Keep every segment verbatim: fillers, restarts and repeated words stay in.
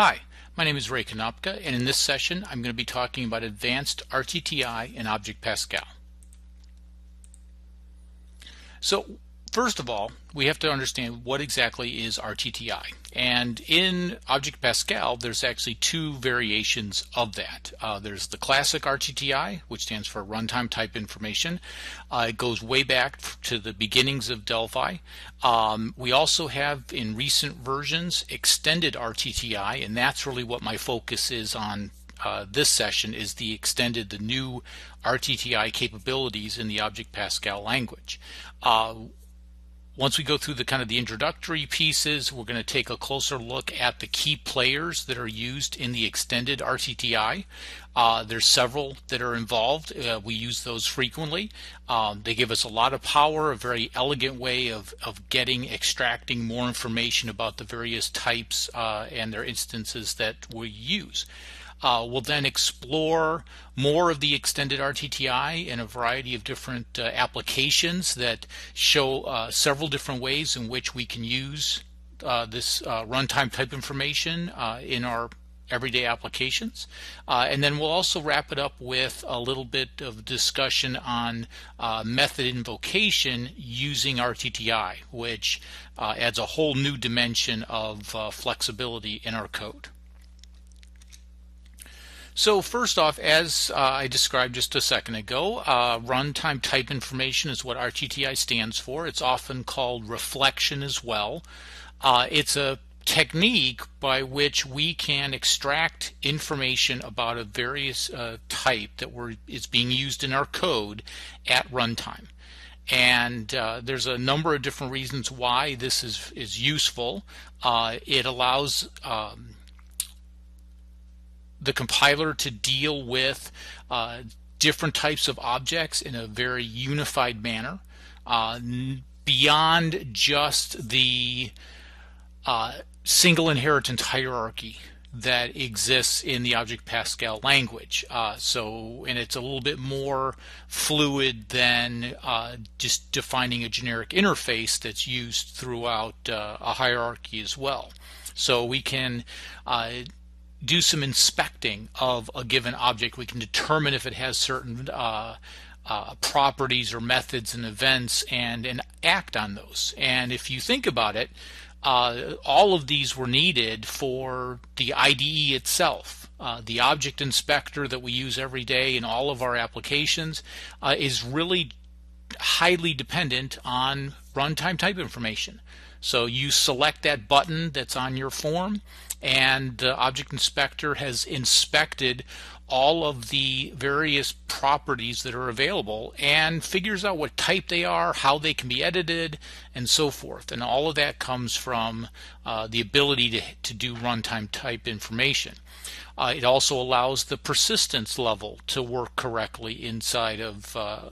Hi, my name is Ray Konopka, and in this session I'm going to be talking about advanced R T T I and Object Pascal. So first of all, we have to understand what exactly is R T T I. And in Object Pascal, there's actually two variations of that. Uh, there's the classic R T T I, which stands for Runtime Type Information. Uh, it goes way back to the beginnings of Delphi. Um, we also have, in recent versions, extended R T T I, and that's really what my focus is on uh, this session, is the extended, the new R T T I capabilities in the Object Pascal language. Uh, Once we go through the kind of the introductory pieces, we're going to take a closer look at the key players that are used in the extended R T T I. Uh, there's several that are involved. Uh, we use those frequently. Um, they give us a lot of power, a very elegant way of, of getting, extracting more information about the various types uh, and their instances that we use. Uh, we'll then explore more of the extended R T T I in a variety of different uh, applications that show uh, several different ways in which we can use uh, this uh, runtime type information uh, in our everyday applications. Uh, and then we'll also wrap it up with a little bit of discussion on uh, method invocation using R T T I, which uh, adds a whole new dimension of uh, flexibility in our code. So first off, as uh, I described just a second ago, uh, runtime type information is what R T T I stands for. It's often called reflection as well. Uh, it's a technique by which we can extract information about a various uh, type that we're, is being used in our code at runtime. And uh, there's a number of different reasons why this is, is useful. Uh, it allows um, the compiler to deal with uh, different types of objects in a very unified manner, uh, beyond just the uh, single inheritance hierarchy that exists in the Object Pascal language. Uh, so, and it's a little bit more fluid than uh, just defining a generic interface that's used throughout uh, a hierarchy as well. So we can uh, do some inspecting of a given object. We can determine if it has certain uh, uh, properties or methods and events and, and act on those. And if you think about it, uh, all of these were needed for the I D E itself. Uh, the object inspector that we use every day in all of our applications uh, is really highly dependent on runtime type information. So you select that button that's on your form, and the object inspector has inspected all of the various properties that are available and figures out what type they are, how they can be edited, and so forth. And all of that comes from uh, the ability to, to do runtime type information. Uh, it also allows the persistence level to work correctly inside of uh,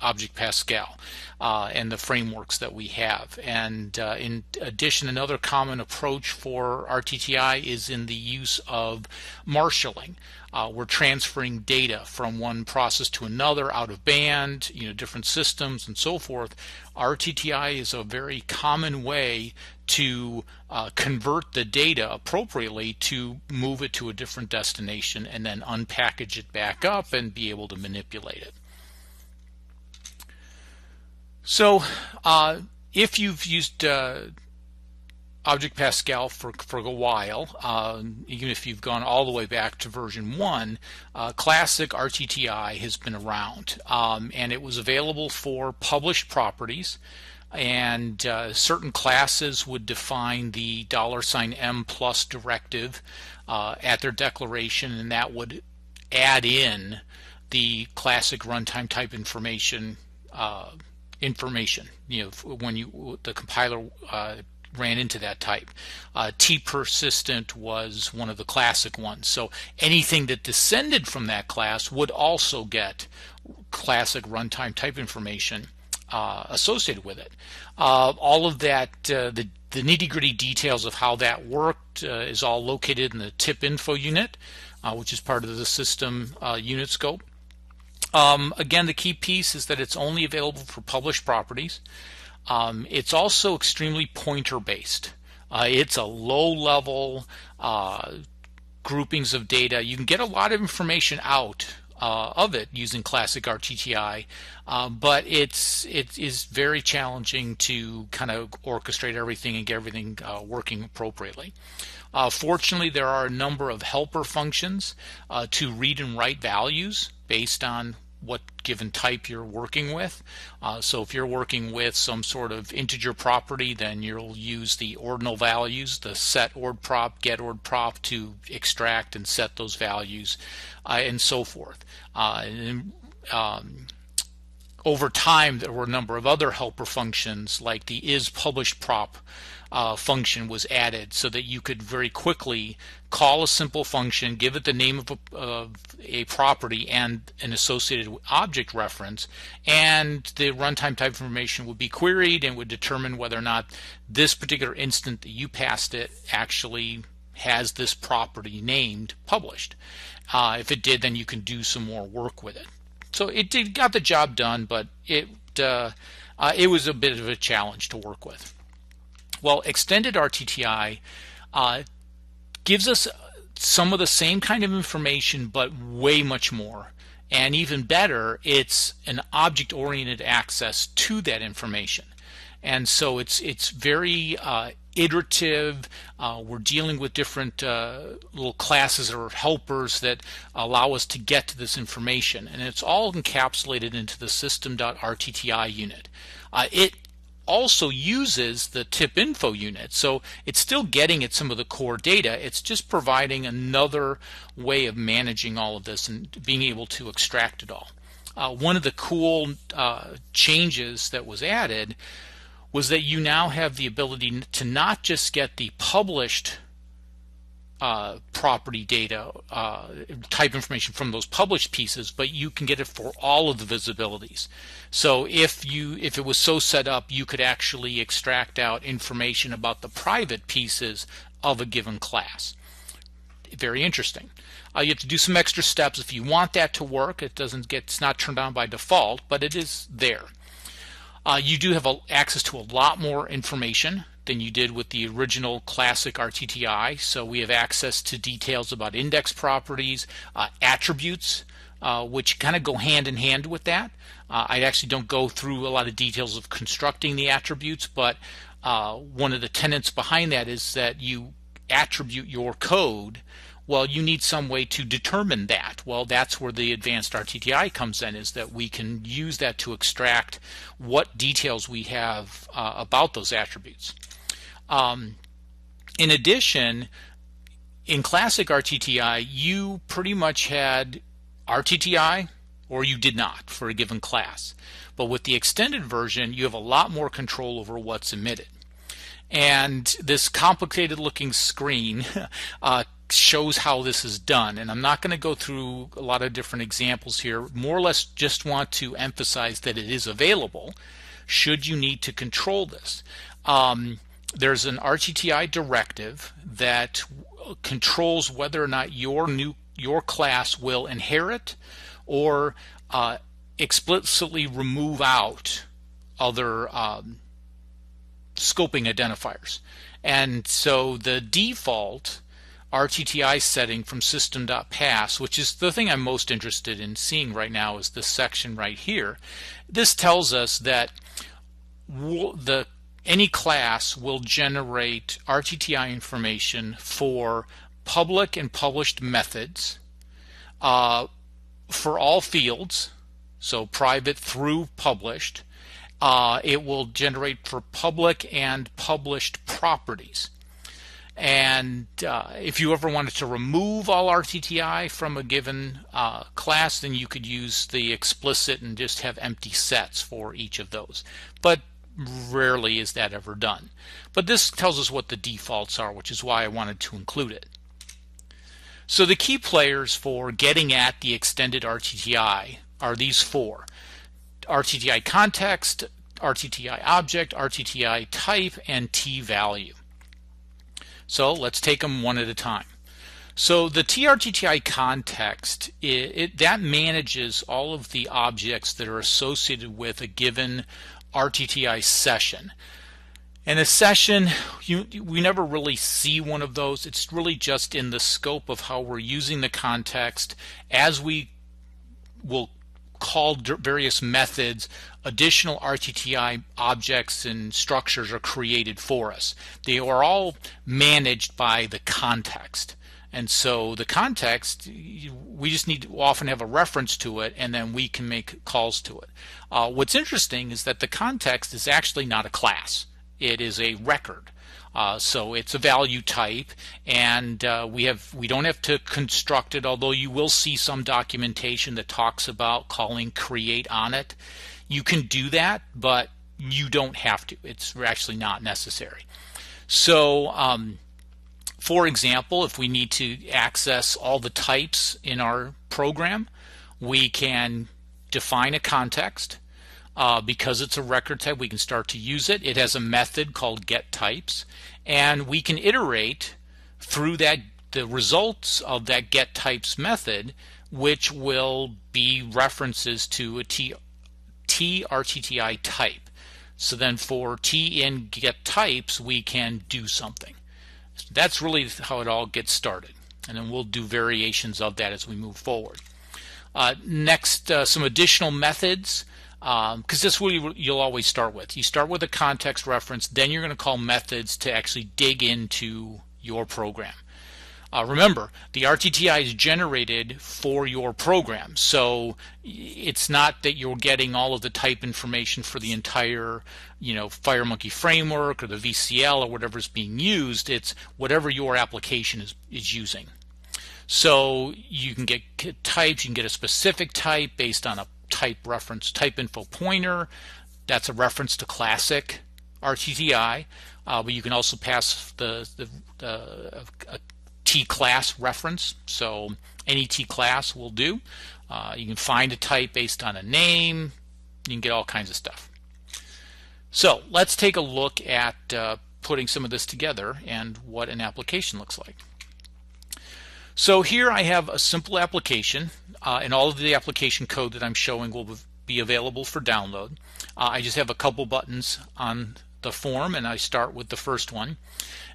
Object Pascal uh, and the frameworks that we have. And uh, in addition, another common approach for R T T I is in the use of marshalling. Uh, we're transferring data from one process to another, out of band, you know, different systems and so forth. R T T I is a very common way to uh, convert the data appropriately to move it to a different destination and then unpackage it back up and be able to manipulate it. So uh, if you've used uh, Object Pascal for, for a while, uh, even if you've gone all the way back to version one, uh, classic R T T I has been around, um, and it was available for published properties, and uh, certain classes would define the dollar sign M plus directive uh, at their declaration, and that would add in the classic runtime type information uh, information, you know, when you the compiler uh, ran into that type. Uh, T persistent was one of the classic ones. So anything that descended from that class would also get classic runtime type information uh, associated with it. Uh, all of that, uh, the, the nitty-gritty details of how that worked uh, is all located in the tip info unit, uh, which is part of the system uh, unit scope. Um, again, the key piece is that it's only available for published properties. Um, it's also extremely pointer based. Uh, it's a low level uh, groupings of data. You can get a lot of information out uh, of it using classic R T T I, uh, but it's it is very challenging to kind of orchestrate everything and get everything uh, working appropriately. Uh, fortunately, there are a number of helper functions uh, to read and write values based on what given type you're working with. Uh, so if you're working with some sort of integer property, then you'll use the ordinal values, the set ord prop, get ord prop, to extract and set those values, uh, and so forth. Uh, and, um, over time, there were a number of other helper functions, like the isPublishProp uh, function was added, so that you could very quickly call a simple function, give it the name of a, of a property and an associated object reference, and the runtime type information would be queried and would determine whether or not this particular instant that you passed it actually has this property named published. Uh, if it did, then you can do some more work with it. So it did, got the job done, but it uh, uh, it was a bit of a challenge to work with. Well, extended R T T I uh, gives us some of the same kind of information, but way much more. And even better, it's an object-oriented access to that information. And so it's it's very uh, iterative. Uh, we're dealing with different uh, little classes or helpers that allow us to get to this information, and it's all encapsulated into the System.R T T I unit. Uh, it also uses the tip info unit, so it's still getting at some of the core data. It's just providing another way of managing all of this and being able to extract it all. Uh, one of the cool uh, changes that was added was that you now have the ability to not just get the published uh, property data, uh, type information from those published pieces, but you can get it for all of the visibilities. So if you, if it was so set up, you could actually extract out information about the private pieces of a given class. Very interesting. Uh, you have to do some extra steps if you want that to work. It doesn't get, it's not turned on by default, but it is there. Uh, you do have a, access to a lot more information than you did with the original classic R T T I. So we have access to details about index properties, uh, attributes, uh, which kind of go hand in hand with that. Uh, I actually don't go through a lot of details of constructing the attributes, but uh, one of the tenets behind that is that you attribute your code. Well, you need some way to determine that. Well, that's where the advanced R T T I comes in, is that we can use that to extract what details we have uh, about those attributes. Um, in addition, in classic R T T I, you pretty much had R T T I or you did not for a given class. But with the extended version, you have a lot more control over what's emitted. And this complicated looking screen uh, shows how this is done, and I'm not going to go through a lot of different examples here, more or less just want to emphasize that it is available should you need to control this. Um, there's an R T T I directive that controls whether or not your new your class will inherit or uh, explicitly remove out other um, scoping identifiers. And so the default R T T I setting from system.pass, which is the thing I'm most interested in seeing right now, is this section right here. This tells us that the any class will generate R T T I information for public and published methods uh, for all fields, so private through published. Uh, it will generate for public and published properties. And uh, if you ever wanted to remove all R T T I from a given uh, class, then you could use the explicit and just have empty sets for each of those. But rarely is that ever done. But this tells us what the defaults are, which is why I wanted to include it. So the key players for getting at the extended R T T I are these four: R T T I context, R T T I object, R T T I type, and TValue. So let's take them one at a time. So the TRttiTi context, it, it, that manages all of the objects that are associated with a given R T T I session. In a session, you, we never really see one of those. It's really just in the scope of how we're using the context. As we will call various methods, additional R T T I objects and structures are created for us. They are all managed by the context. And so the context, we just need to often have a reference to it, and then we can make calls to it. Uh, what's interesting is that the context is actually not a class. It is a record. Uh, so it's a value type, and uh, we have we don't have to construct it, although you will see some documentation that talks about calling create on it. You can do that, but you don't have to. It's actually not necessary. So um, for example, if we need to access all the types in our program, we can define a context. Uh, because it's a record type, we can start to use it. It has a method called getTypes, and we can iterate through that the results of that getTypes method, which will be references to a T R T T I type. So then for T in getTypes, we can do something. So that's really how it all gets started, and then we'll do variations of that as we move forward. Uh, next, uh, some additional methods. Because um, this is what you, you'll always start with. You start with a context reference, then you're going to call methods to actually dig into your program. Uh, remember, the R T T I is generated for your program, so it's not that you're getting all of the type information for the entire, you know, FireMonkey framework or the V C L or whatever is being used. It's whatever your application is, is using. So you can get types, you can get a specific type based on a type reference, type info pointer. That's a reference to classic R T T I, uh, but you can also pass the, the, the a T class reference, so any T class will do. Uh, you can find a type based on a name. You can get all kinds of stuff. So let's take a look at uh, putting some of this together and what an application looks like. So here I have a simple application, uh, and all of the application code that I'm showing will be available for download. Uh, I just have a couple buttons on the form, and I start with the first one.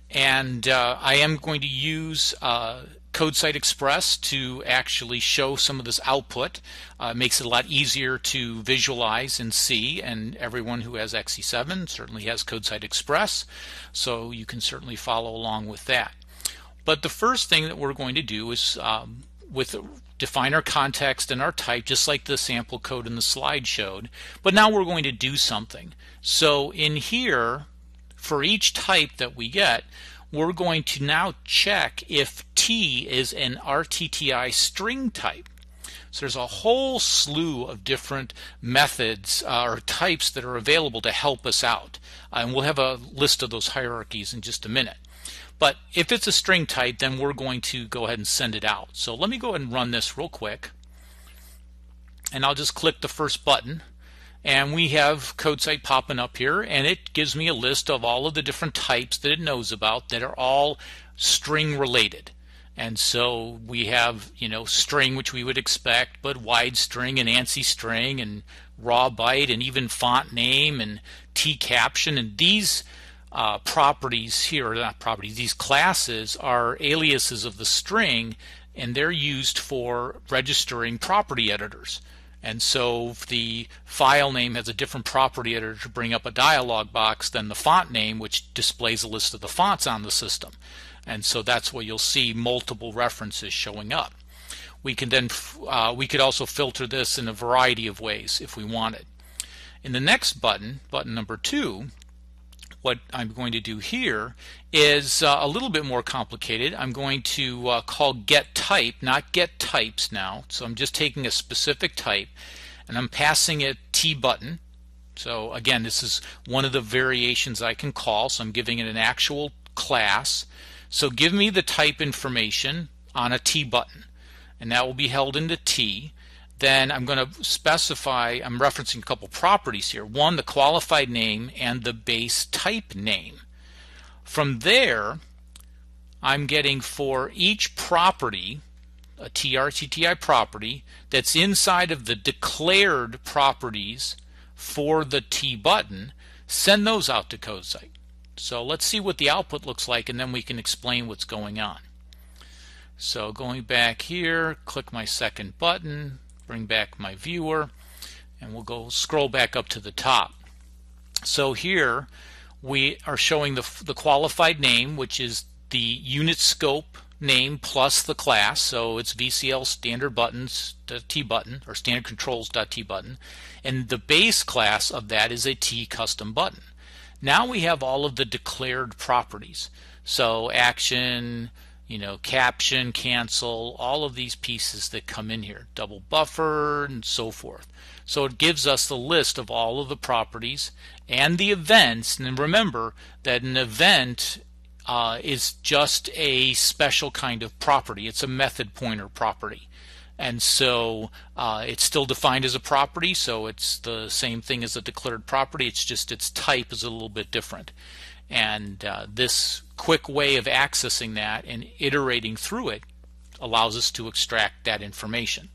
And uh, I am going to use uh, CodeSite Express to actually show some of this output. Uh, it makes it a lot easier to visualize and see, and everyone who has X E seven certainly has CodeSite Express, so you can certainly follow along with that. But the first thing that we're going to do is um, with define our context and our type, just like the sample code in the slide showed. But now we're going to do something. So in here, for each type that we get, we're going to now check if T is an R T T I string type. So there's a whole slew of different methods uh, or types that are available to help us out. Uh, and we'll have a list of those hierarchies in just a minute. But if it's a string type, then we're going to go ahead and send it out. So let me go ahead and run this real quick. And I'll just click the first button. And we have CodeSite popping up here. And it gives me a list of all of the different types that it knows about that are all string related. And so we have, you know, string, which we would expect, but wide string and ANSI string and raw byte and even font name and T caption. And these Uh, properties here, not properties, these classes are aliases of the string, and they're used for registering property editors. And so if the file name has a different property editor to bring up a dialog box than the font name, which displays a list of the fonts on the system. And so that's where you'll see multiple references showing up. We can then, uh, we could also filter this in a variety of ways if we wanted. In the next button, button number two, what I'm going to do here is uh, a little bit more complicated. I'm going to uh, call getType, not getTypes now. So I'm just taking a specific type and I'm passing it T button. So again, this is one of the variations I can call. So I'm giving it an actual class. So give me the type information on a T button, and that will be held into T. Then I'm going to specify, I'm referencing a couple properties here. One, the qualified name and the base type name. From there, I'm getting for each property, a T R T T I property, that's inside of the declared properties for the T button, send those out to CodeSite. So let's see what the output looks like, and then we can explain what's going on. So going back here, click my second button, bring back my viewer, and we'll go scroll back up to the top. So here we are showing the, the qualified name, which is the unit scope name plus the class. So it's V C L standard buttons T button or standard controls T button, and the base class of that is a T custom button. Now we have all of the declared properties. So action, you know, caption, cancel, all of these pieces that come in here, double buffer and so forth. So it gives us the list of all of the properties and the events. And remember that an event Uh, is just a special kind of property. It's a method pointer property, and so uh, it's still defined as a property, so it's the same thing as a declared property. It's just its type is a little bit different, and uh, this quick way of accessing that and iterating through it allows us to extract that information.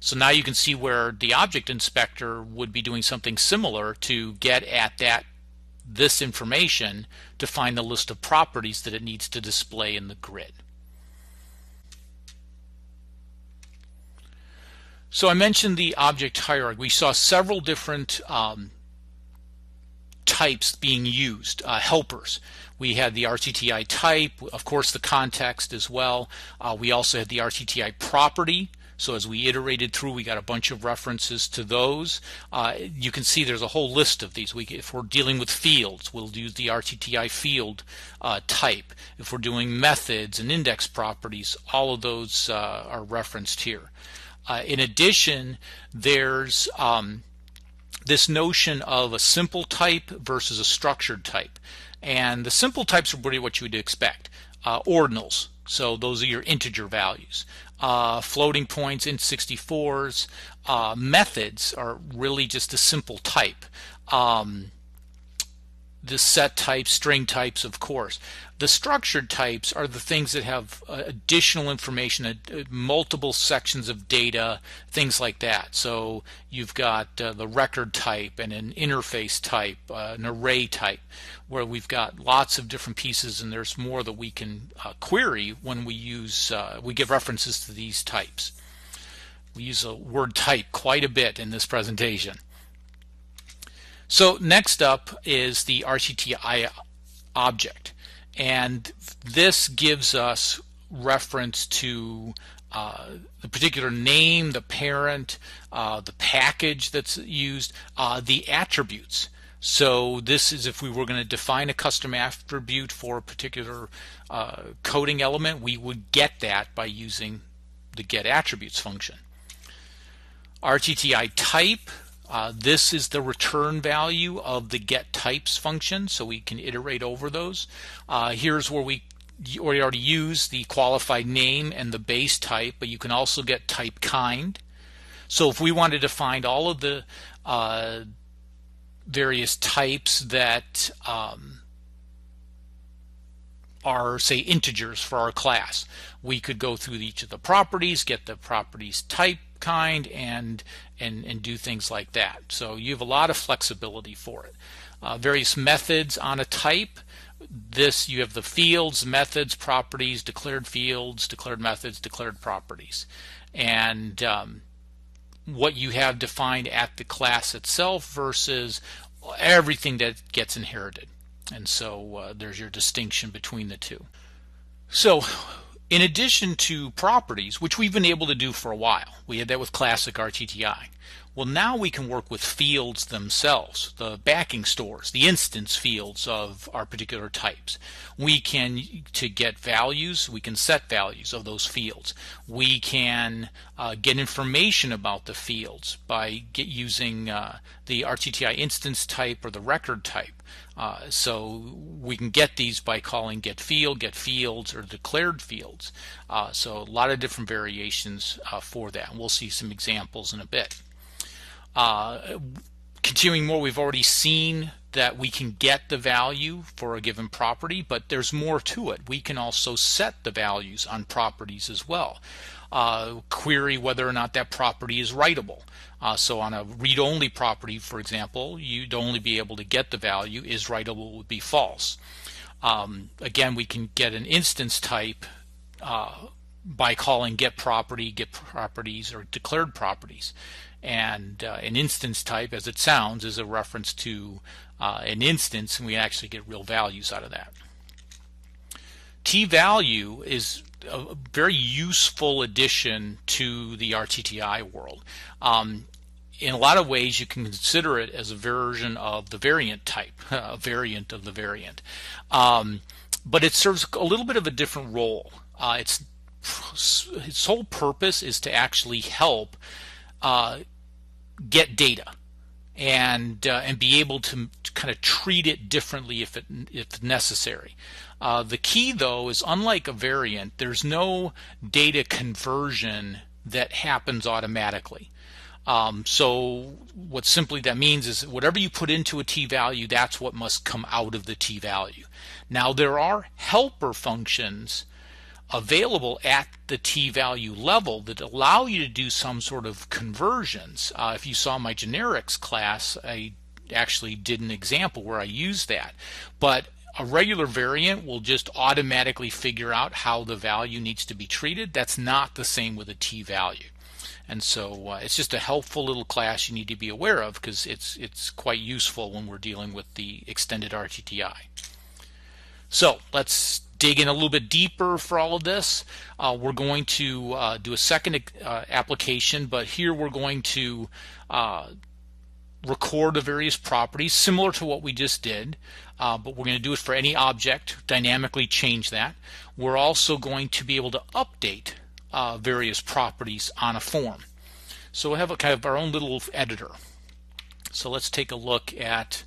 So now you can see where the object inspector would be doing something similar to get at that this information to find the list of properties that it needs to display in the grid. So I mentioned the object hierarchy. We saw several different um, types being used, uh, helpers. We had the R T T I type, of course the context as well. Uh, we also had the R T T I property. So as we iterated through, we got a bunch of references to those. Uh, you can see there's a whole list of these. We, if we're dealing with fields, we'll use the R T T I field uh, type. If we're doing methods and index properties, all of those uh, are referenced here. Uh, in addition, there's um, this notion of a simple type versus a structured type. And the simple types are pretty what you would expect. Uh, ordinals, so those are your integer values. Uh, floating points, int sixty-fours, uh, methods are really just a simple type. Um, the set types, string types, of course. The structured types are the things that have uh, additional information, uh, multiple sections of data, things like that. So you've got uh, the record type and an interface type, uh, an array type, where we've got lots of different pieces, and there's more that we can uh, query when we use, uh, we give references to these types. We use the word type quite a bit in this presentation. So next up is the R T T I object. And this gives us reference to uh, the particular name, the parent, uh, the package that's used, uh, the attributes. So this is if we were going to define a custom attribute for a particular uh, coding element, we would get that by using the get attributes function. R T T I type. Uh, this is the return value of the get types function, so we can iterate over those. Uh, here's where we, we already use the qualified name and the base type, but you can also get type kind. So if we wanted to find all of the uh, various types that um, are, say, integers for our class, we could go through each of the properties, get the properties type, kind, and and and do things like that. So you have a lot of flexibility for it. Uh, various methods on a type. This you have the fields, methods, properties, declared fields, declared methods, declared properties, and um, what you have defined at the class itself versus everything that gets inherited. And so uh, there's your distinction between the two. So in addition to properties, which we've been able to do for a while, we had that with classic R T T I. Well, now we can work with fields themselves, the backing stores, the instance fields of our particular types. We can, to get values, we can set values of those fields. We can uh, get information about the fields by get using uh, the R T T I instance type or the record type. Uh, so we can get these by calling get field, get fields, or declared fields. Uh, so a lot of different variations uh, for that. And we'll see some examples in a bit. Uh, continuing more, we've already seen that we can get the value for a given property, but there's more to it. We can also set the values on properties as well. Uh, query whether or not that property is writable. Uh, so on a read-only property, for example, you'd only be able to get the value is writable would be false. Um, again, we can get an instance type uh, by calling get property, get properties, or declared properties. And uh, an instance type, as it sounds, is a reference to uh, an instance, and we actually get real values out of that. T value is a very useful addition to the R T T I world. Um, in a lot of ways, you can consider it as a version of the variant type, a variant of the variant. Um, but it serves a little bit of a different role. Uh, it's, its whole purpose is to actually help uh, get data and uh, and be able to, to kind of treat it differently if it if necessary. Uh, the key, though, is unlike a variant, there's no data conversion that happens automatically. Um, so what simply that means is that whatever you put into a T value, that's what must come out of the T value. Now, there are helper functions available at the T value level that allow you to do some sort of conversions. Uh, if you saw my generics class, I actually did an example where I used that. But a regular variant will just automatically figure out how the value needs to be treated. That's not the same with a T value. And so uh, it's just a helpful little class you need to be aware of, because it's, it's quite useful when we're dealing with the extended R T T I. So let's dig in a little bit deeper for all of this. Uh, we're going to uh, do a second uh, application, but here we're going to uh, record the various properties similar to what we just did, uh, but we're going to do it for any object, dynamically change that. We're also going to be able to update uh, various properties on a form. So we have a kind of our own little editor. So let's take a look at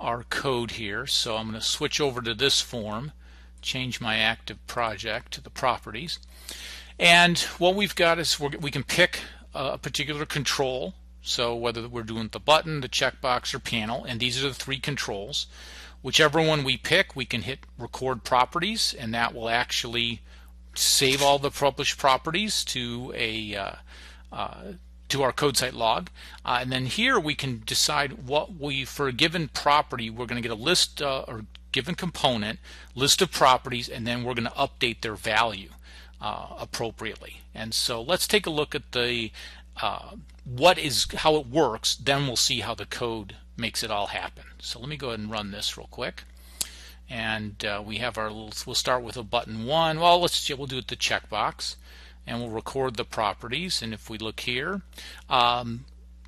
our code here. So I'm going to switch over to this form, change my active project to the properties, and what we've got is we're, we can pick a particular control. So whether we're doing the button, the checkbox, or panel, and these are the three controls. Whichever one we pick, we can hit record properties, and that will actually save all the published properties to a uh, uh, to our CodeSite log. Uh, and then here we can decide what we, for a given property, we're going to get a list uh, or given component, list of properties, and then we're going to update their value uh, appropriately. And so let's take a look at the Uh, what is how it works, then we'll see how the code makes it all happen. So let me go ahead and run this real quick, and uh, we have our little, we'll start with a button one. Well, let's we'll do it the checkbox, and we'll record the properties. And if we look here, um,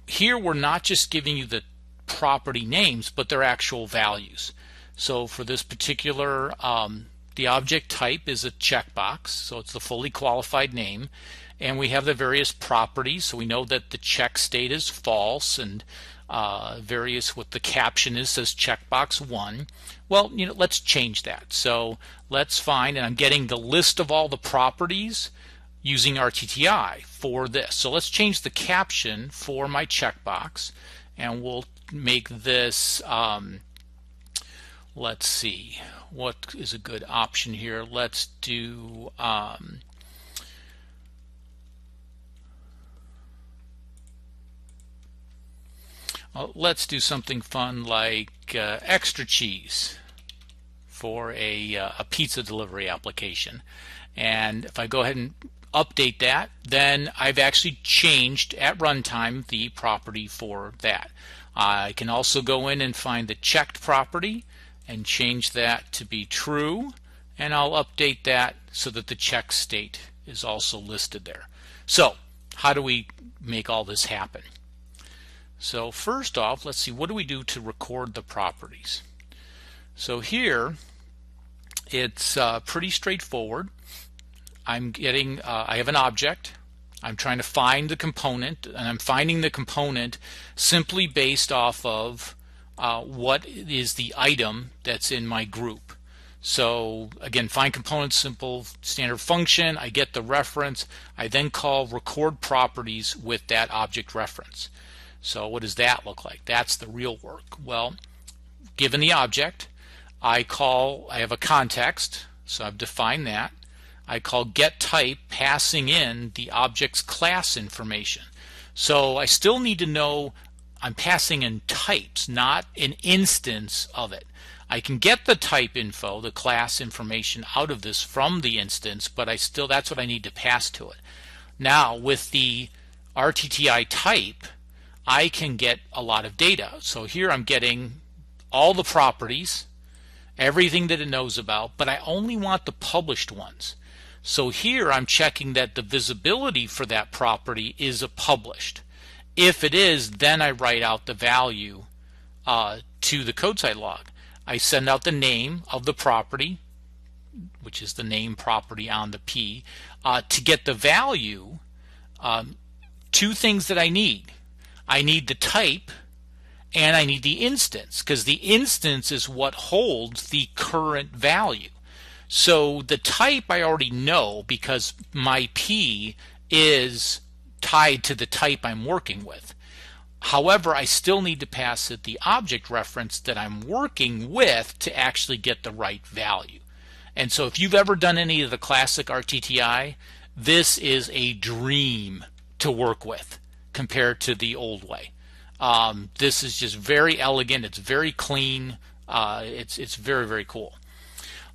here we're not just giving you the property names, but their actual values. So for this particular, um, the object type is a checkbox, so it's the fully qualified name. And we have the various properties, so we know that the check state is false, and uh, various what the caption is says checkbox one. Well, you know, let's change that. So let's find, and I'm getting the list of all the properties using R T T I for this. So let's change the caption for my checkbox, and we'll make this. Um, let's see, what is a good option here? Let's do. Um, Let's do something fun like uh, extra cheese for a, uh, a pizza delivery application. And if I go ahead and update that, then I've actually changed at runtime the property for that. I can also go in and find the checked property and change that to be true, and I'll update that so that the check state is also listed there. So how do we make all this happen? So first off, let's see, what do we do to record the properties? So here it's uh, pretty straightforward. I'm getting, uh, I have an object. I'm trying to find the component, and I'm finding the component simply based off of uh, what is the item that's in my group. So again, find component, simple standard function. I get the reference. I then call record properties with that object reference. So what does that look like? That's the real work. Well, given the object, I call, I have a context, so I've defined that. I call getType, passing in the object's class information. So I still need to know I'm passing in types, not an instance of it. I can get the type info, the class information out of this from the instance, but I still, that's what I need to pass to it. Now with the R T T I type, I can get a lot of data. So here I'm getting all the properties, everything that it knows about, but I only want the published ones. So here I'm checking that the visibility for that property is a published. If it is, then I write out the value uh, to the CodeSite log. I send out the name of the property, which is the name property on the P, uh, to get the value. Um, two things that I need. I need the type and I need the instance, because the instance is what holds the current value. So the type I already know because my P is tied to the type I'm working with. However, I still need to pass it the object reference that I'm working with to actually get the right value. And so if you've ever done any of the classic R T T I, this is a dream to work with compared to the old way. Um, this is just very elegant. It's very clean. Uh, it's, it's very, very cool.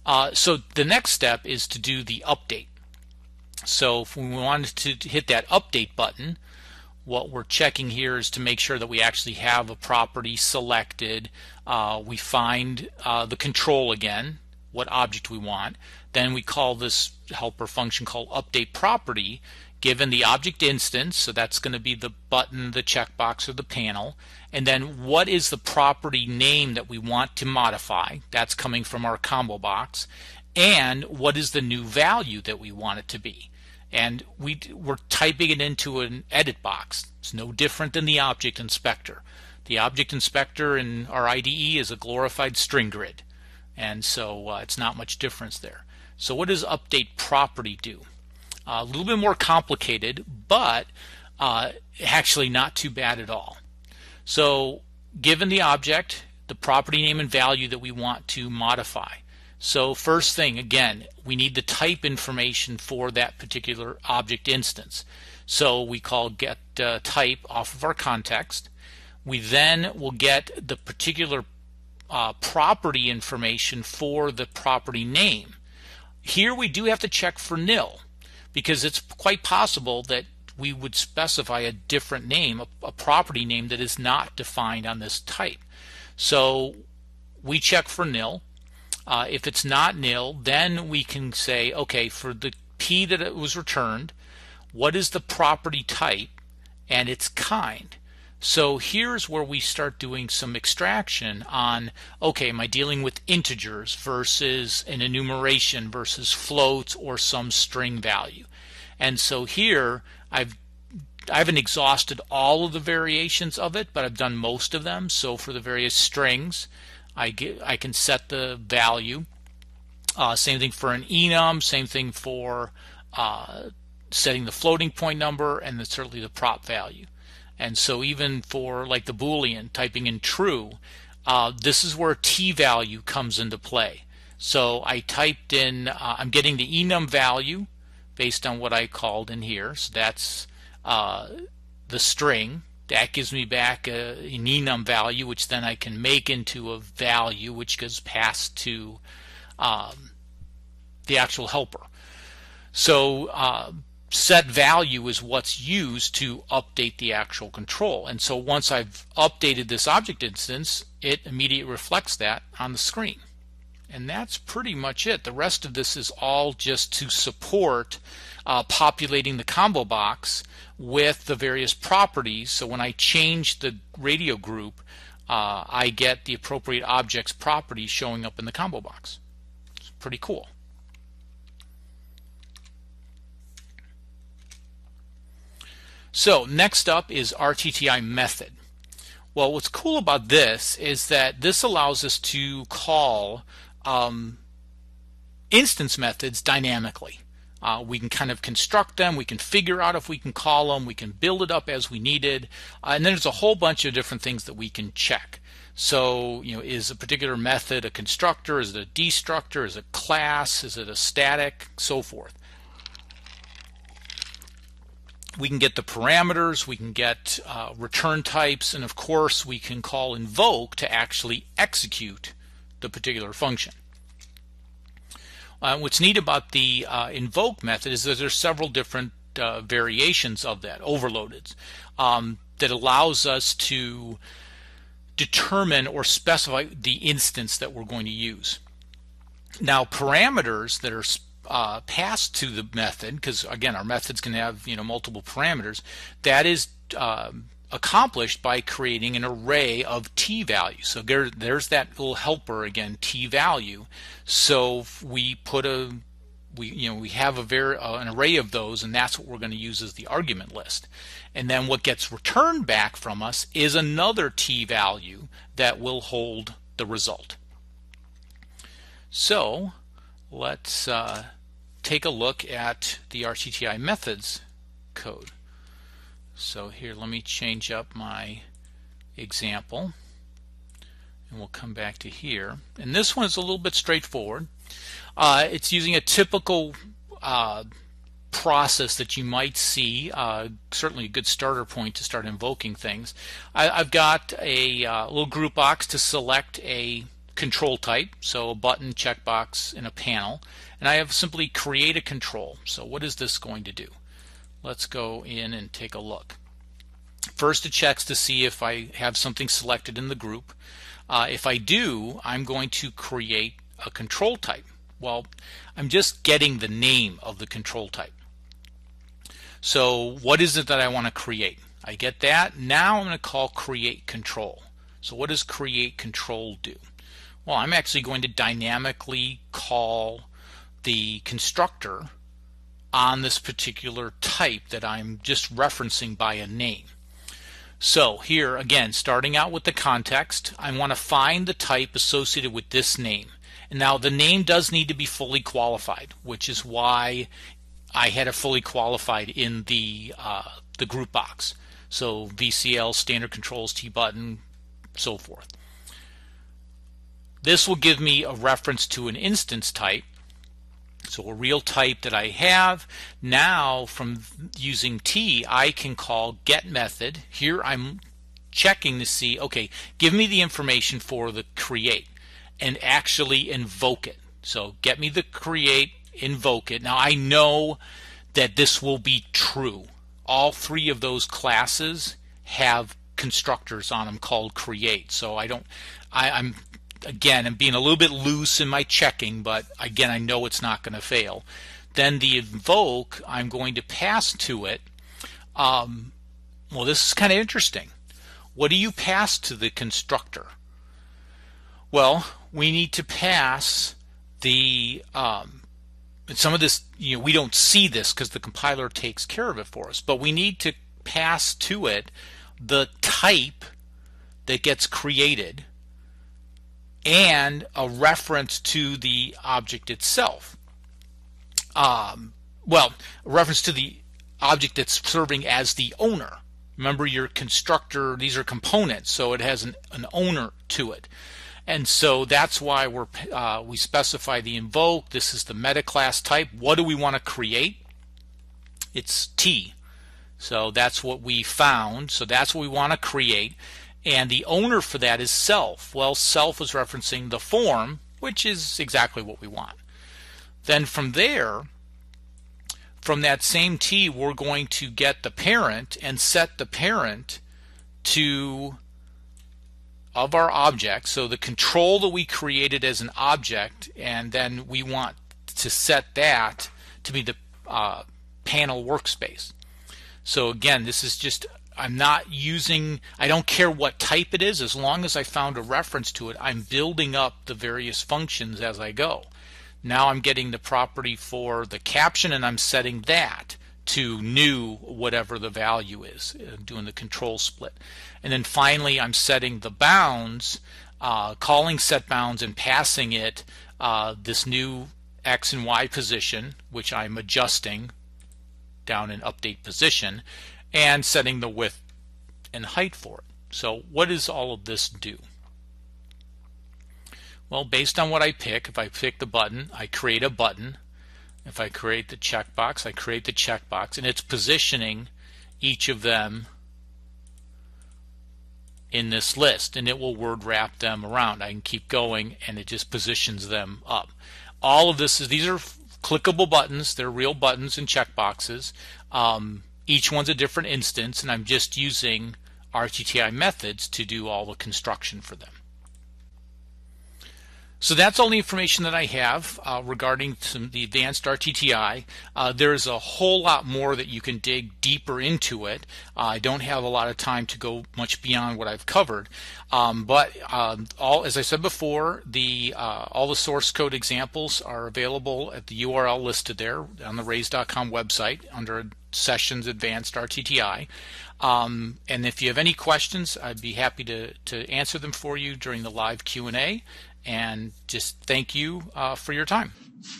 Uh, so the next step is to do the update. So if we wanted to hit that update button, what we're checking here is to make sure that we actually have a property selected. Uh, we find uh, the control again, what object we want. Then we call this helper function called update property, given the object instance. So that's going to be the button, the checkbox, or the panel. And then what is the property name that we want to modify? That's coming from our combo box. And what is the new value that we want it to be? And we, we're typing it into an edit box. It's no different than the object inspector. The object inspector in our I D E is a glorified string grid. And so uh, it's not much difference there. So what does update property do? Uh, a little bit more complicated, but uh, actually not too bad at all. So given the object, the property name and value that we want to modify. So first thing, again, we need the type information for that particular object instance. So we call get uh, type off of our context. We then will get the particular uh, property information for the property name. Here we do have to check for nil, because it's quite possible that we would specify a different name, a, a property name that is not defined on this type. So we check for nil. Uh, if it's not nil, then we can say, okay, for the P that it was returned, what is the property type and its kind? So here's where we start doing some extraction on, okay, am I dealing with integers versus an enumeration versus floats or some string value? And so here I've I haven't exhausted all of the variations of it, but I've done most of them. So for the various strings, I, get, I can set the value. Uh, same thing for an enum, same thing for uh, setting the floating point number, and then certainly the prop value. And so even for like the Boolean, typing in true, uh, this is where T value comes into play. So I typed in, uh, I'm getting the enum value based on what I called in here. So that's uh, the string. That gives me back a, an enum value, which then I can make into a value, which goes passed to um, the actual helper. So uh, set value is what's used to update the actual control. And so once I've updated this object instance, it immediately reflects that on the screen. And that's pretty much it. The rest of this is all just to support uh, populating the combo box with the various properties. So when I change the radio group, uh, I get the appropriate object's property showing up in the combo box. It's pretty cool. So next up is R T T I method. Well, what's cool about this is that this allows us to call um, instance methods dynamically. Uh, we can kind of construct them, we can figure out if we can call them, we can build it up as we needed, uh, and then there's a whole bunch of different things that we can check. So, you know, is a particular method a constructor, is it a destructor, is it a class, is it a static, so forth. we can get the parameters, we can get uh, return types, and of course we can call invoke to actually execute the particular function. Uh, what's neat about the uh, invoke method is that there's several different uh, variations of that, overloaded, um, that allows us to determine or specify the instance that we're going to use. Now, parameters that are uh, passed to the method, because again our methods can have you know multiple parameters, that is uh, accomplished by creating an array of T values. So there, there's that little helper again, T value. So we put a we you know we have a ver uh, an array of those, and that's what we're going to use as the argument list. And then what gets returned back from us is another T value that will hold the result. So let's uh, take a look at the R T T I methods code. So here, let me change up my example, and we'll come back to here. And this one is a little bit straightforward. Uh, it's using a typical uh, process that you might see, uh, certainly a good starter point to start invoking things. I, I've got a uh, little group box to select a control type, so a button, checkbox, and a panel. And I have simply create a control. So what is this going to do? Let's go in and take a look. First, it checks to see if I have something selected in the group. Uh, if I do, I'm going to create a control type. Well, I'm just getting the name of the control type. So what is it that I want to create? I get that. Now I'm going to call create control. So what does create control do? Well, I'm actually going to dynamically call the constructor on this particular type that I'm just referencing by a name. So here again, starting out with the context, I want to find the type associated with this name. And now the name does need to be fully qualified, which is why I had it fully qualified in the uh, the group box. So V C L, standard controls, T button, so forth. This will give me a reference to an instance type, so a real type that I have. Now from using T, I can call get method. Here I'm checking to see, okay, give me the information for the create and actually invoke it. So get me the create, invoke it. Now I know that this will be true. All three of those classes have constructors on them called create. So I don't, I, I'm again, I'm being a little bit loose in my checking, but again, I know it's not going to fail. Then the invoke, I'm going to pass to it. Um, well, this is kind of interesting. What do you pass to the constructor? Well, we need to pass the, um, some of this, you know, we don't see this because the compiler takes care of it for us, but we need to pass to it the type that gets created and a reference to the object itself. Um, well, a reference to the object that's serving as the owner. Remember, your constructor, these are components, so it has an, an owner to it. And so that's why we're, uh, we specify the invoke. This is the meta class type. What do we want to create? It's T. So that's what we found. So that's what we want to create. And the owner for that is self. Well, self is referencing the form, which is exactly what we want. Then from there, from that same T, we're going to get the parent and set the parent to of our object. So the control that we created as an object, and then we want to set that to be the uh, panel workspace. So again, this is just, I'm not using, I don't care what type it is, as long as I found a reference to it, I'm building up the various functions as I go. Now I'm getting the property for the caption, and I'm setting that to new whatever the value is, doing the control split. And then finally, I'm setting the bounds, uh, calling set bounds and passing it uh, this new X and Y position, which I'm adjusting down in update position, and setting the width and height for it. So what does all of this do? Well, based on what I pick, if I pick the button, I create a button. If I create the checkbox, I create the checkbox, and it's positioning each of them in this list, and it will word wrap them around. I can keep going, and it just positions them up. All of this is, these are clickable buttons. They're real buttons and checkboxes. Um, each one's a different instance, and I'm just using R T T I methods to do all the construction for them. So that's all the information that I have uh, regarding some, the advanced R T T I. Uh, there's a whole lot more that you can dig deeper into it. Uh, I don't have a lot of time to go much beyond what I've covered, um, but uh, all, as I said before, the uh, all the source code examples are available at the U R L listed there on the Raize dot com website under Sessions Advanced R T T I. Um, and if you have any questions, I'd be happy to to answer them for you during the live Q and A. And just thank you uh, for your time.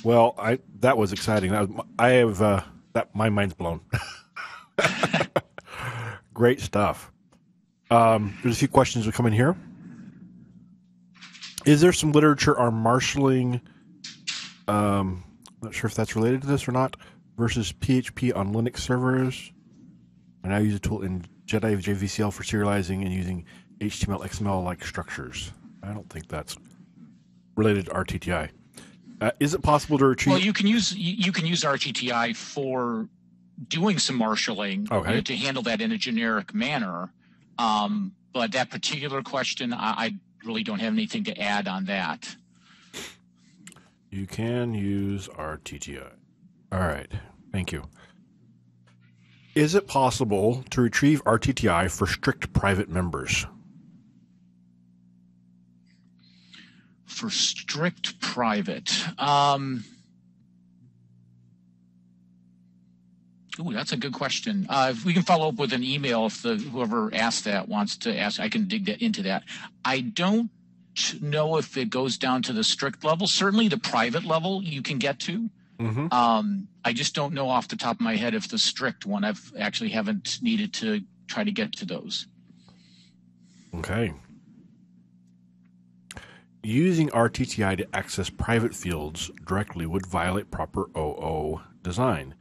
Well, I that was exciting. That was, I have uh, that my mind's blown. Great stuff. Um, there's a few questions that come in here. Is there some literature on marshalling? Um, not sure if that's related to this or not. Versus P H P on Linux servers. I now use a tool in Jedi J V C L for serializing and using H T M L X M L like structures. I don't think that's related to R T T I. Uh, is it possible to retrieve? Well, you can use you can use R T T I for doing some marshalling, okay, to handle that in a generic manner. Um, but that particular question, I, I really don't have anything to add on that. You can use R T T I. All right, thank you. Is it possible to retrieve R T T I for strict private members? For strict private. Um, ooh, that's a good question. Uh, if we can follow up with an email if the whoever asked that wants to ask. I can dig that, into that. I don't know if it goes down to the strict level. Certainly the private level you can get to. Mm-hmm. um, I just don't know off the top of my head if the strict one. I've actually haven't needed to try to get to those. Okay. Using R T T I to access private fields directly would violate proper O O design.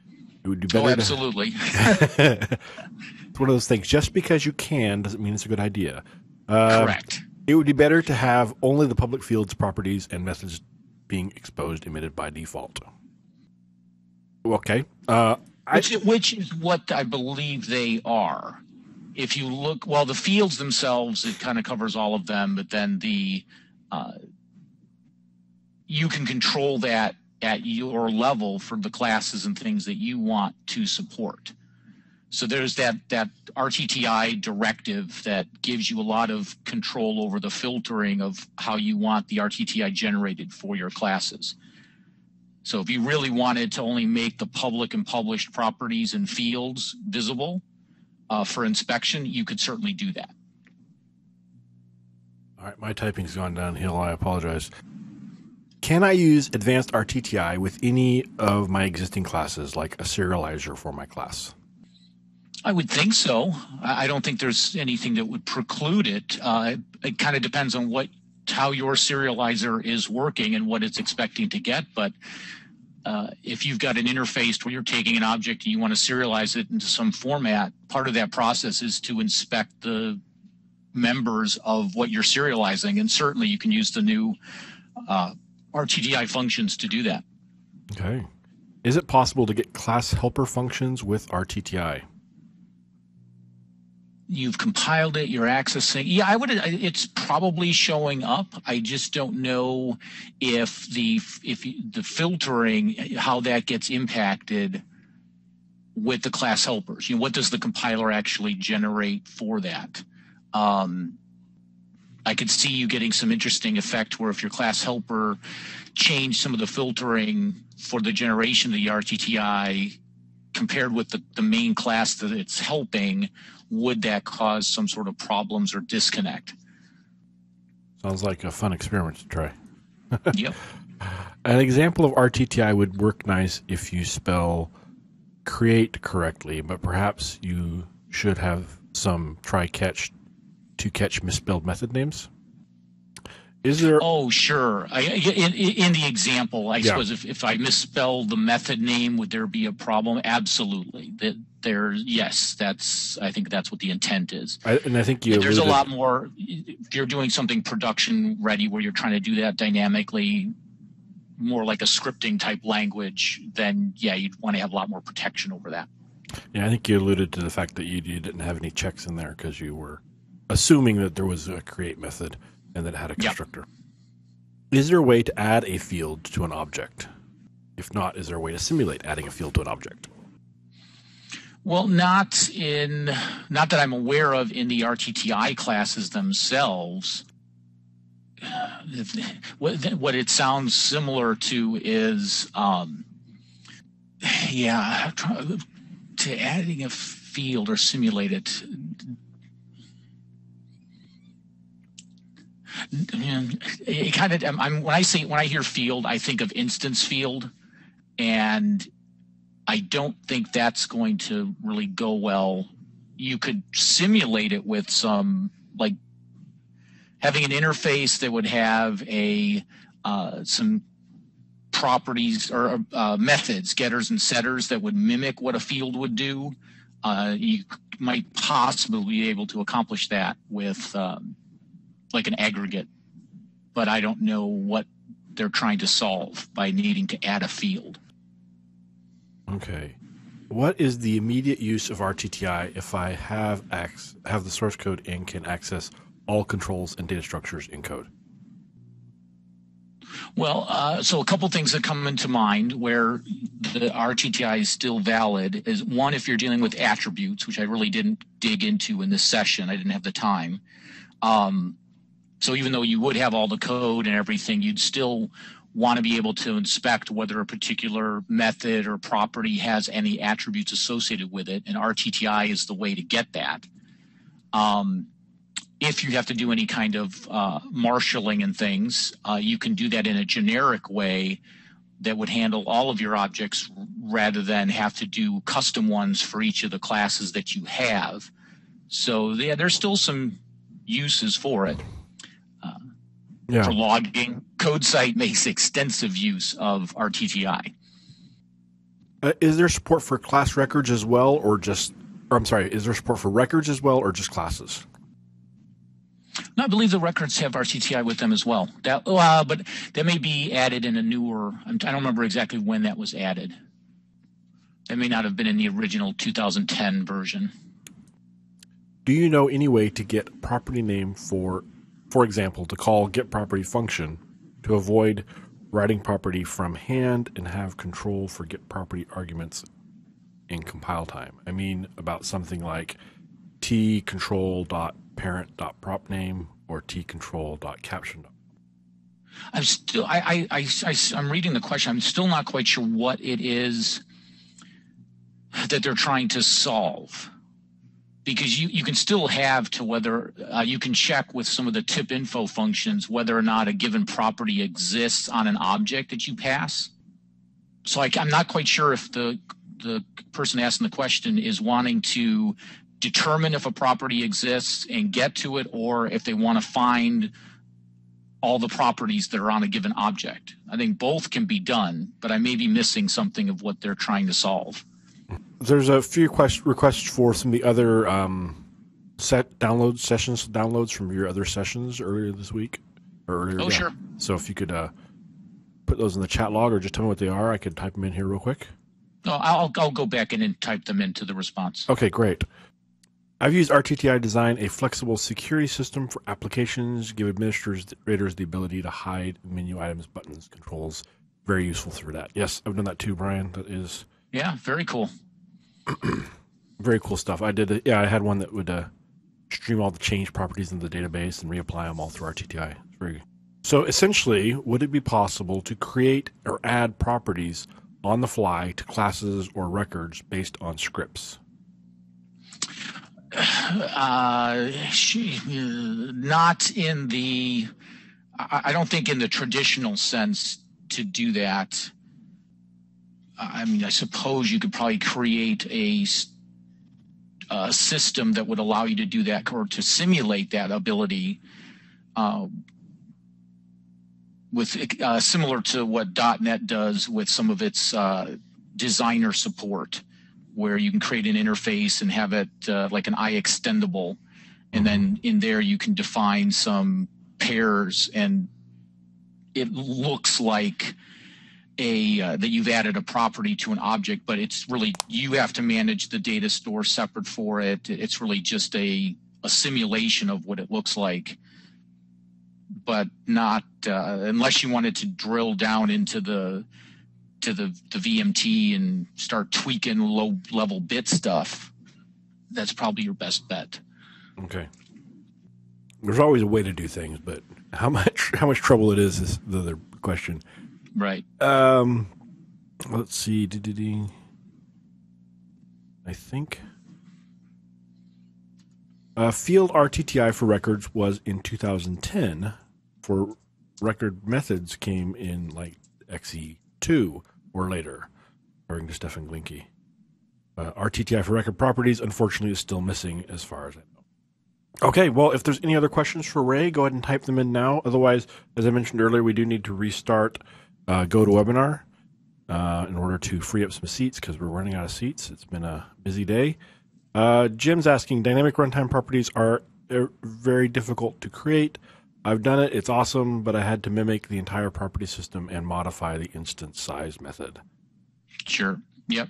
It would do better. Oh, absolutely. To... it's one of those things. Just because you can doesn't mean it's a good idea. Uh, Correct. It would be better to have only the public fields, properties, and methods being exposed, emitted by default. Okay. Uh, which, I... which is what I believe they are. If you look, well, the fields themselves, it kind of covers all of them, but then the Uh, you can control that at your level for the classes and things that you want to support. So there's that, that R T T I directive that gives you a lot of control over the filtering of how you want the R T T I generated for your classes. So if you really wanted to only make the public and published properties and fields visible uh, for inspection, you could certainly do that. All right, my typing's gone downhill. I apologize. Can I use advanced R T T I with any of my existing classes, like a serializer for my class? I would think so. I don't think there's anything that would preclude it. Uh, it, it kind of depends on what, how your serializer is working and what it's expecting to get. But uh, if you've got an interface where you're taking an object and you want to serialize it into some format, part of that process is to inspect the members of what you're serializing, and certainly you can use the new uh, R T T I functions to do that. Okay. Is it possible to get class helper functions with R T T I? You've compiled it, you're accessing. Yeah, I would. It's probably showing up. I just don't know if the if the filtering, how that gets impacted with the class helpers. You know, what does the compiler actually generate for that? Um, I could see you getting some interesting effect where if your class helper changed some of the filtering for the generation of the R T T I compared with the, the main class that it's helping, would that cause some sort of problems or disconnect? Sounds like a fun experiment to try. Yep. An example of R T T I would work nice if you spell create correctly, but perhaps you should have some try catch to catch misspelled method names. Is there? Oh, sure. I, in, in the example, I yeah. suppose if, if I misspell the method name, would there be a problem? Absolutely. That there, yes. That's. I think that's what the intent is. I, and I think you. There's alluded. a lot more. If you're doing something production ready, where you're trying to do that dynamically, more like a scripting type language, then yeah, you'd want to have a lot more protection over that. Yeah, I think you alluded to the fact that you, you didn't have any checks in there because you were assuming that there was a create method and that it had a constructor. Yep. Is there a way to add a field to an object? If not, is there a way to simulate adding a field to an object? Well, not in, not that I'm aware of in the R T T I classes themselves. What it sounds similar to is, um, yeah, to adding a field or simulate it. It kind of, I'm, when I say, when I hear field, I think of instance field, and I don't think that's going to really go well. You could simulate it with some, like having an interface that would have a, uh, some properties or uh, methods, getters and setters that would mimic what a field would do. Uh, you might possibly be able to accomplish that with, um, like an aggregate, but I don't know what they're trying to solve by needing to add a field. Okay. What is the immediate use of R T T I if I have ac- have the source code and can access all controls and data structures in code? Well, uh, so a couple things that come into mind where the R T T I is still valid is, one, if you're dealing with attributes, which I really didn't dig into in this session, I didn't have the time. Um, So even though you would have all the code and everything, you'd still want to be able to inspect whether a particular method or property has any attributes associated with it, and R T T I is the way to get that. Um, if you have to do any kind of uh, marshalling and things, uh, you can do that in a generic way that would handle all of your objects rather than have to do custom ones for each of the classes that you have. So yeah, there's still some uses for it. Yeah. For logging, CodeSite makes extensive use of R T T I. Uh, is there support for class records as well, or just, or I'm sorry, is there support for records as well, or just classes? No, I believe the records have R T T I with them as well. That, uh, but that may be added in a newer, I don't remember exactly when that was added. That may not have been in the original two thousand ten version. Do you know any way to get property name for For example, to call getProperty function to avoid writing property from hand and have control for getProperty arguments in compile time? I mean about something like tcontrol.parent.propname or tcontrol.caption. I'm still, I, I, I, I, I'm reading the question. I'm still not quite sure what it is that they're trying to solve. Because you, you can still have to whether uh, you can check with some of the tip info functions whether or not a given property exists on an object that you pass. So I, I'm not quite sure if the, the person asking the question is wanting to determine if a property exists and get to it, or if they want to find all the properties that are on a given object. I think both can be done, but I may be missing something of what they're trying to solve. There's a few quest requests for some of the other um, set download sessions, downloads from your other sessions earlier this week. Or earlier, oh, yeah. sure. So if you could uh, put those in the chat log or just tell me what they are, I could type them in here real quick. No, I'll, I'll go back in and type them into the response. Okay, great. I've used R T T I to design a flexible security system for applications, give administrators the ability to hide menu items, buttons, controls. Very useful for that. Yes, I've done that too, Brian. That is... Yeah, very cool. Very cool stuff. I did. A, yeah, I had one that would uh, stream all the change properties in the database and reapply them all through R T T I. It's very... So essentially, would it be possible to create or add properties on the fly to classes or records based on scripts? Uh, she, uh, not in the. I, I don't think in the traditional sense to do that. I mean, I suppose you could probably create a, a system that would allow you to do that or to simulate that ability. Uh, with uh, similar to what dot net does with some of its uh, designer support, where you can create an interface and have it uh, like an I extendable. And then in there, you can define some pairs, and it looks like a uh, that you've added a property to an object, but it's really, you have to manage the data store separate for it. It's really just a, a simulation of what it looks like, but not uh, unless you wanted to drill down into the to the, the V M T and start tweaking low level bit stuff. That's probably your best bet. Okay. There's always a way to do things, but how much how much trouble it is is the other question. Right. Um, let's see. I think uh, field R T T I for records was in two thousand ten. For record methods came in like X E two or later, according to Stefan Glinke. Uh, R T T I for record properties, unfortunately, is still missing as far as I know. Okay, well, if there's any other questions for Ray, go ahead and type them in now. Otherwise, as I mentioned earlier, we do need to restart uh, GoToWebinar uh, in order to free up some seats because we're running out of seats. It's been a busy day. Uh, Jim's asking, dynamic runtime properties are very difficult to create. I've done it. It's awesome, but I had to mimic the entire property system and modify the instance size method. Sure. Yep.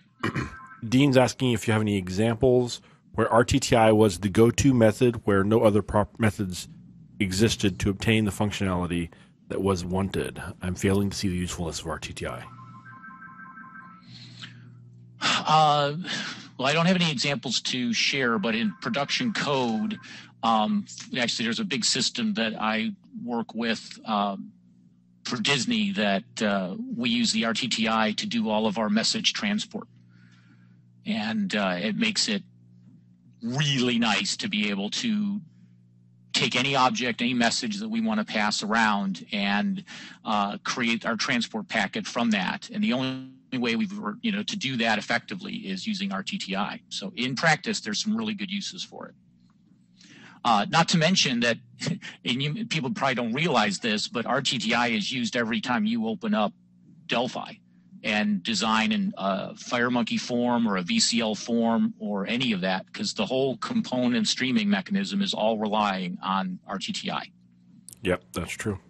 Dean's asking if you have any examples where R T T I was the go-to method where no other prop methods existed to obtain the functionality that was wanted. I'm failing to see the usefulness of R T T I. Uh, well, I don't have any examples to share, but in production code, um, actually there's a big system that I work with um, for Disney that uh, we use the R T T I to do all of our message transport. And uh, it makes it really nice to be able to take any object, any message that we want to pass around, and uh, create our transport packet from that. And the only way we've, you know, to do that effectively is using R T T I. So in practice, there's some really good uses for it. Uh, not to mention that, and you, people probably don't realize this, but R T T I is used every time you open up Delphi and design in a FireMonkey form or a V C L form or any of that, because the whole component streaming mechanism is all relying on R T T I. Yep, that's true.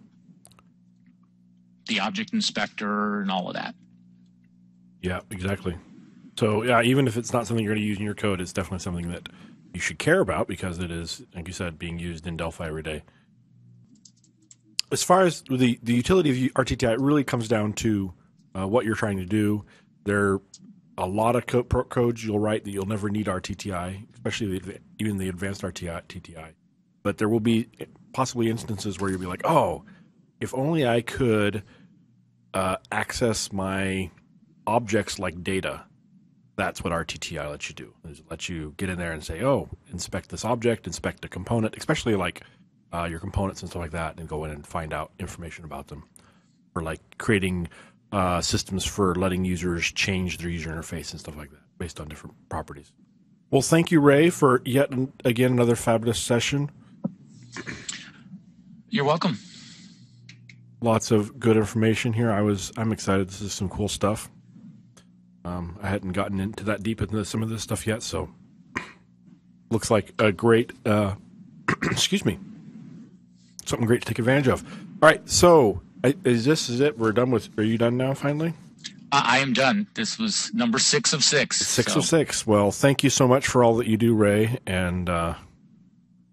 The object inspector and all of that. Yeah, exactly. So yeah, even if it's not something you're going to use in your code, it's definitely something that you should care about because it is, like you said, being used in Delphi every day. As far as the, the utility of R T T I, it really comes down to Uh, what you're trying to do. There are a lot of co pro codes you'll write that you'll never need R T T I, especially the, even the advanced R T T I. But there will be possibly instances where you'll be like, oh, if only I could uh, access my objects like data. That's what R T T I lets you do. It lets you get in there and say, oh, inspect this object, inspect a component, especially like uh, your components and stuff like that, and go in and find out information about them. Or like creating Uh, systems for letting users change their user interface and stuff like that based on different properties. Well, thank you, Ray, for yet again another fabulous session. You're welcome. Lots of good information here. I was I'm excited. This is some cool stuff. Um, I hadn't gotten into that deep into some of this stuff yet, so looks like a great uh, excuse me, something great to take advantage of. All right, so. Is this is it? We're done with. Are you done now? Finally, I am done. This was number six of six. Six so. of six. Well, thank you so much for all that you do, Ray, and uh,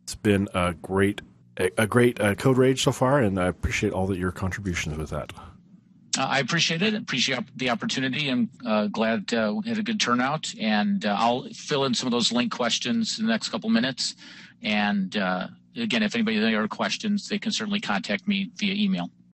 it's been a great, a, a great uh, Code Rage so far, and I appreciate all that your contributions with that. Uh, I appreciate it. Appreciate the opportunity. I'm uh, glad uh, we had a good turnout, and uh, I'll fill in some of those link questions in the next couple minutes. And uh, again, if anybody has any other questions, they can certainly contact me via email.